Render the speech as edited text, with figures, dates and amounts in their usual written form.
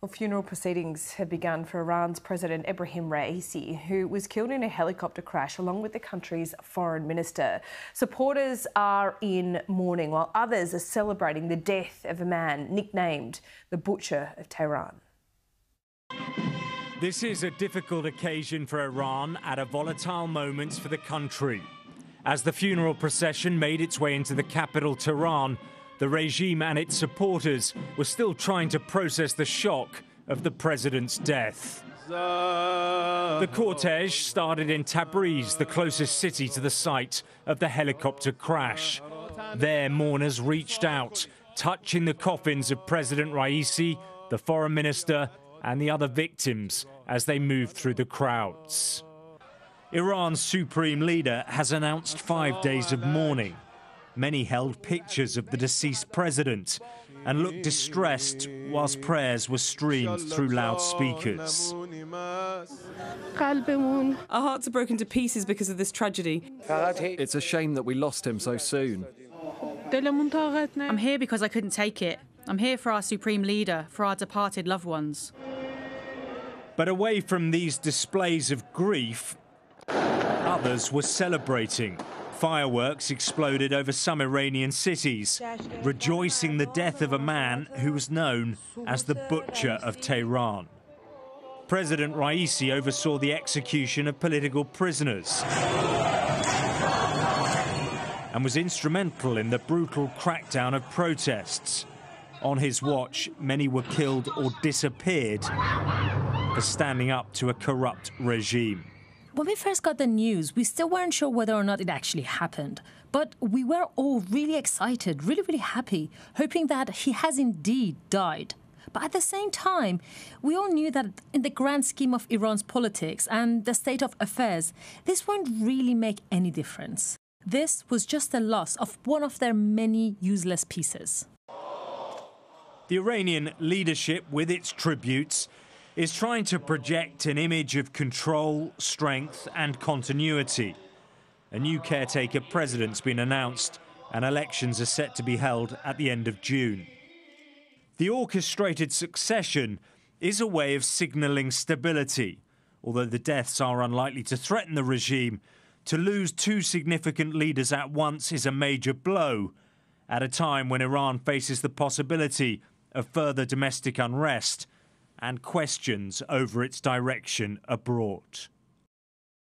Well, funeral proceedings have begun for Iran's President Ebrahim Raisi, who was killed in a helicopter crash along with the country's foreign minister. Supporters are in mourning, while others are celebrating the death of a man nicknamed the Butcher of Tehran. This is a difficult occasion for Iran at a volatile moment for the country. As the funeral procession made its way into the capital, Tehran, the regime and its supporters were still trying to process the shock of the president's death. The cortege started in Tabriz, the closest city to the site of the helicopter crash. There, mourners reached out, touching the coffins of President Raisi, the foreign minister, and the other victims as they moved through the crowds. Iran's supreme leader has announced 5 days of mourning. Many held pictures of the deceased president and looked distressed whilst prayers were streamed through loudspeakers. Our hearts are broken to pieces because of this tragedy. It's a shame that we lost him so soon. I'm here because I couldn't take it. I'm here for our supreme leader, for our departed loved ones. But away from these displays of grief, others were celebrating. Fireworks exploded over some Iranian cities, rejoicing the death of a man who was known as the Butcher of Tehran. President Raisi oversaw the execution of political prisoners and was instrumental in the brutal crackdown of protests. On his watch, many were killed or disappeared for standing up to a corrupt regime. When we first got the news, we still weren't sure whether or not it actually happened. But we were all really excited, really happy, hoping that he has indeed died. But at the same time, we all knew that in the grand scheme of Iran's politics and the state of affairs, this won't really make any difference. This was just the loss of one of their many useless pieces. The Iranian leadership, with its tributes, is trying to project an image of control, strength and continuity. A new caretaker president's been announced and elections are set to be held at the end of June. The orchestrated succession is a way of signalling stability, although the deaths are unlikely to threaten the regime. To lose two significant leaders at once is a major blow at a time when Iran faces the possibility of further domestic unrest and questions over its direction abroad.